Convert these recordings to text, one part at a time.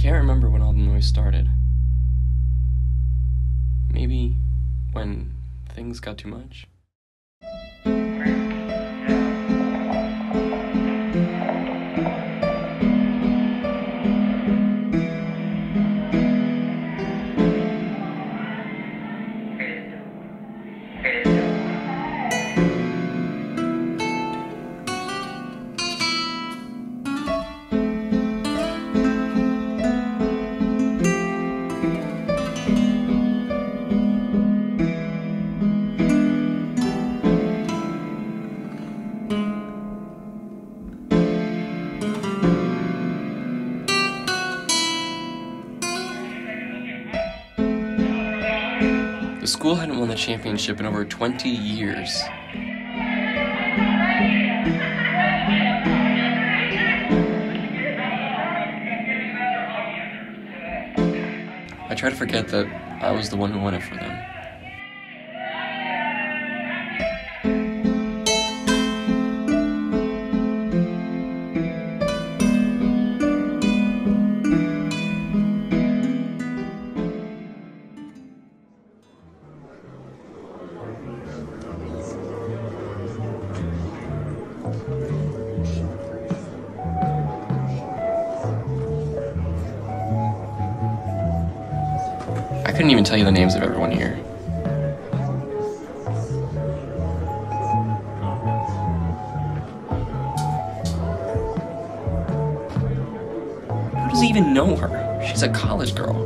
can't remember when all the noise started. Maybe when things got too much. The school hadn't won the championship in over 20 years. I try to forget that I was the one who won it for them. I couldn't even tell you the names of everyone here. How does he even know her? She's a college girl.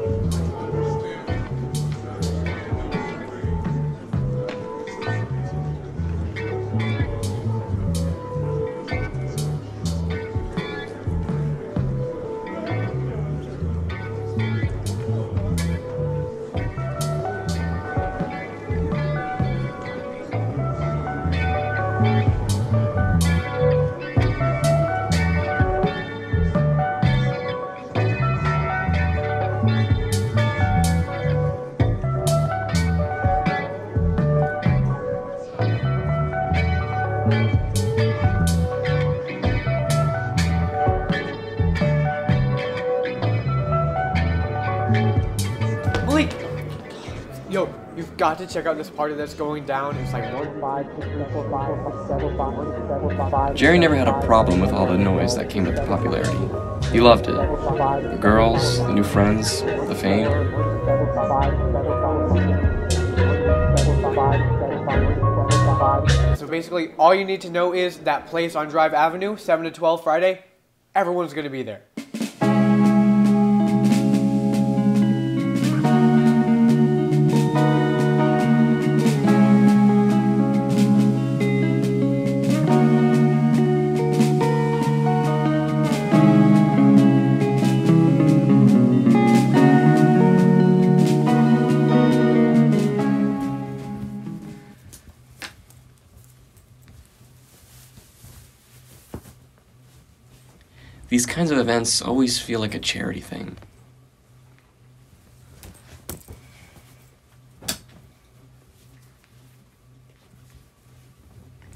Yo, you've got to check out this party that's going down. It's like 1, 5, 6, 4, 5, 7, 5. Jerry never had a problem with all the noise that came with the popularity. He loved it. The girls, the new friends, the fame. So basically, all you need to know is that place on Drive Avenue, 7 to 12 Friday, everyone's going to be there. These kinds of events always feel like a charity thing.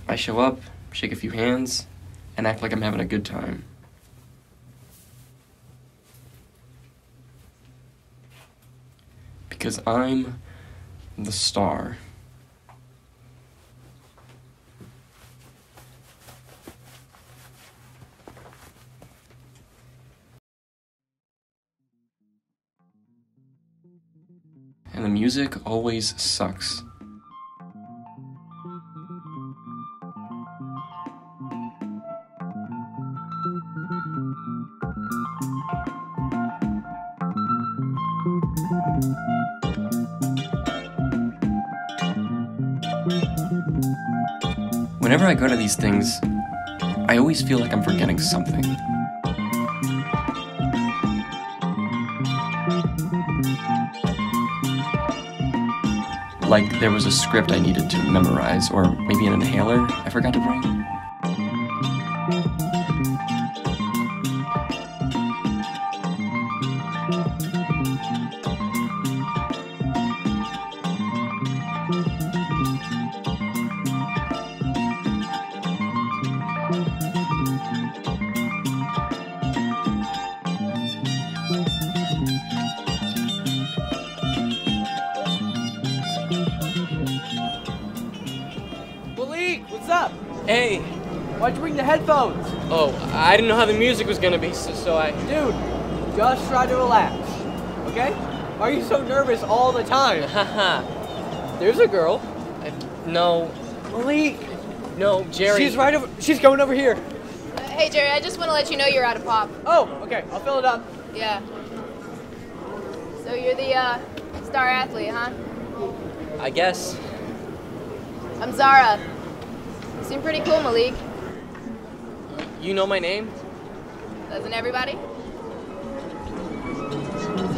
I show up, shake a few hands, and act like I'm having a good time. Because I'm the star. And the music always sucks. Whenever I go to these things, I always feel like I'm forgetting something. Like there was a script I needed to memorize, or maybe an inhaler I forgot to bring. Why'd you bring the headphones? Oh, I didn't know how the music was gonna be, so I... Dude, just try to relax, okay? Why are you so nervous all the time? Haha. There's a girl. No. Malik! No, Jerry. She's right over... She's going over here. Hey, Jerry, I just want to let you know you're out of pop. Oh, okay. I'll fill it up. Yeah. So you're the, star athlete, huh? I guess. I'm Zara. You seem pretty cool, Malik. You know my name? Doesn't everybody?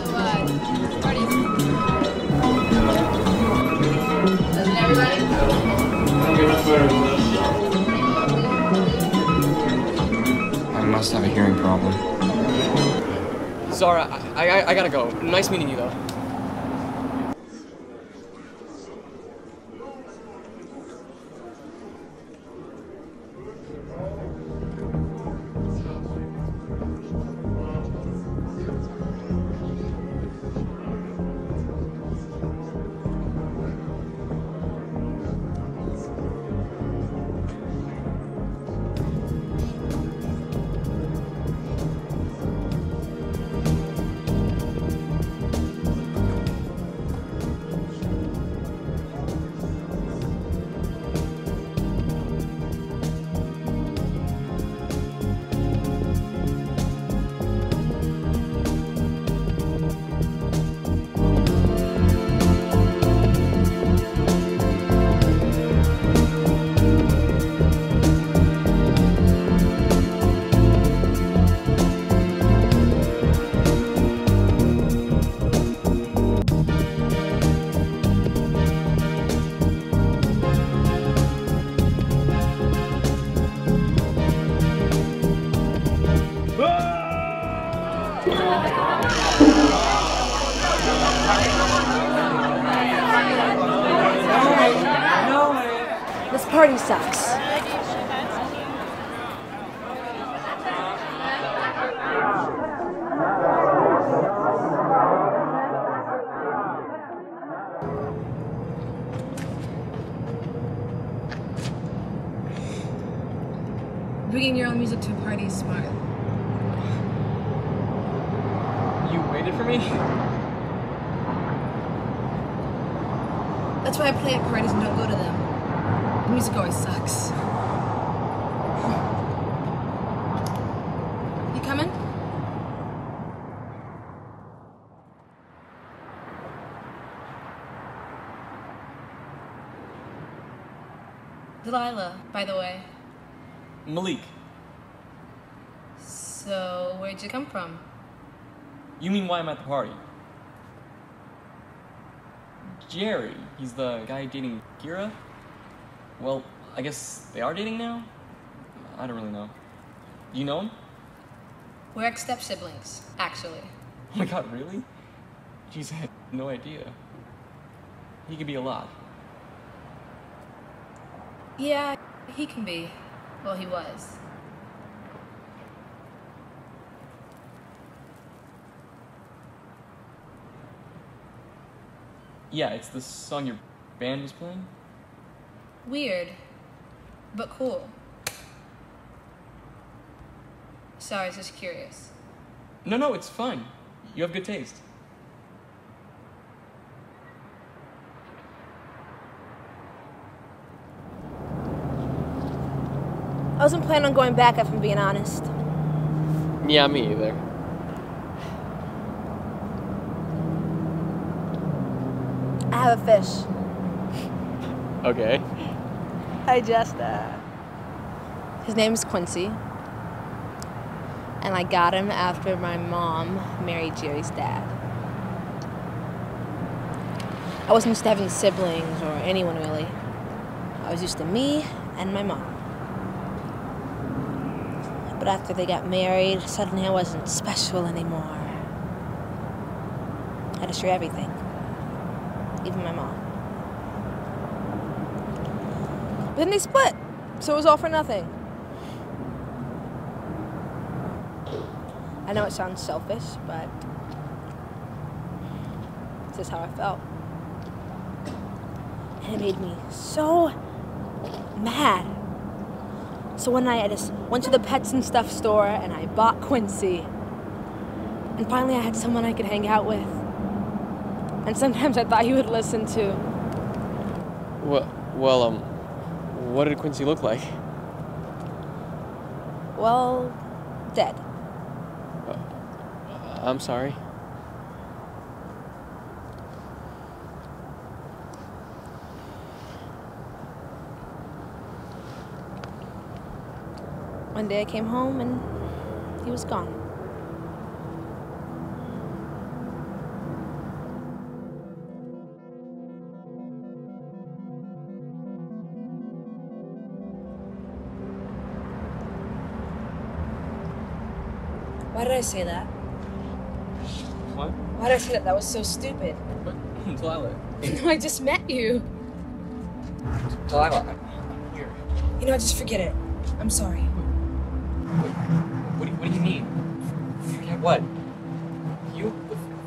So, party. Doesn't everybody? I must have a hearing problem. Zara, I gotta go. Nice meeting you, though. This party sucks. Bringing your own music to a party is smart. You waited for me? That's why I play at parties and don't go to them. The music always sucks. You coming? Delilah, by the way. Malik. So, where'd you come from? You mean why I'm at the party? Jerry, he's the guy dating Gira? Well, I guess they are dating now? I don't really know. You know him? We're ex-step-siblings, actually. Oh my god, really? Jeez, I had no idea. He could be a lot. Yeah, he can be. Well, he was. Yeah, it's the song your band was playing? Weird, but cool. Sorry, I was just curious. No, it's fine. You have good taste. I wasn't planning on going back, if I'm being honest. Yeah, me either. I have a fish. Okay. I just, his name's Quincy, and I got him after my mom married Jerry's dad. I wasn't used to having siblings or anyone, really. I was used to me and my mom. But after they got married, suddenly I wasn't special anymore. I just drew everything, even my mom. Then they split, so it was all for nothing. I know it sounds selfish, but this is how I felt. And it made me so mad. So one night I just went to the Pets and Stuff store and I bought Quincy. And finally I had someone I could hang out with. And sometimes I thought he would listen too. What did Quincy look like? Well, dead. I'm sorry. One day I came home and he was gone. Why did I say that? What? Why did I say that? That was so stupid. But Delilah. No, I just met you. Delilah, I'm here. You know, just forget it. I'm sorry. What do you mean? Forget what? You?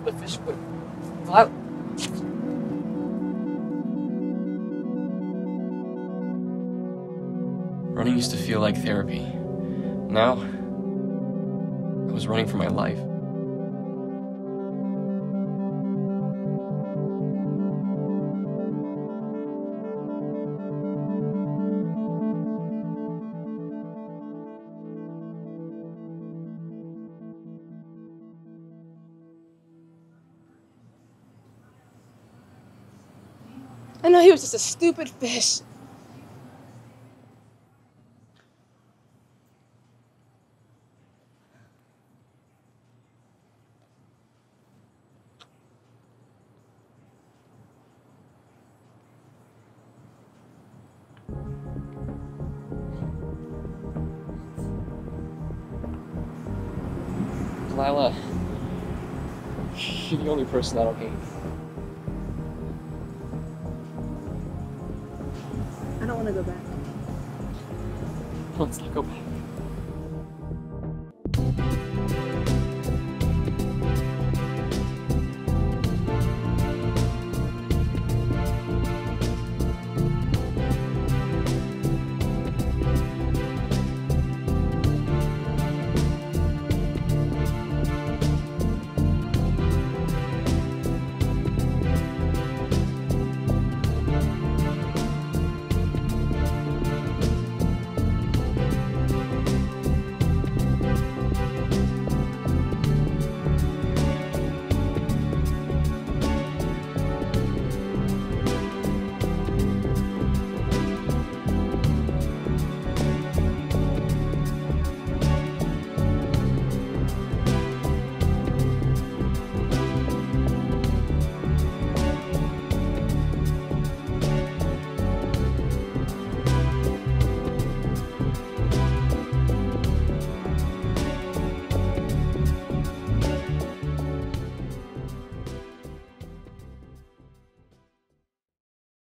The fish? What? Delilah. Running used to feel like therapy. Now, I was running for my life. I know he was just a stupid fish. Delilah, you're the only person that'll hate. I don't want to go back. Let's not go back.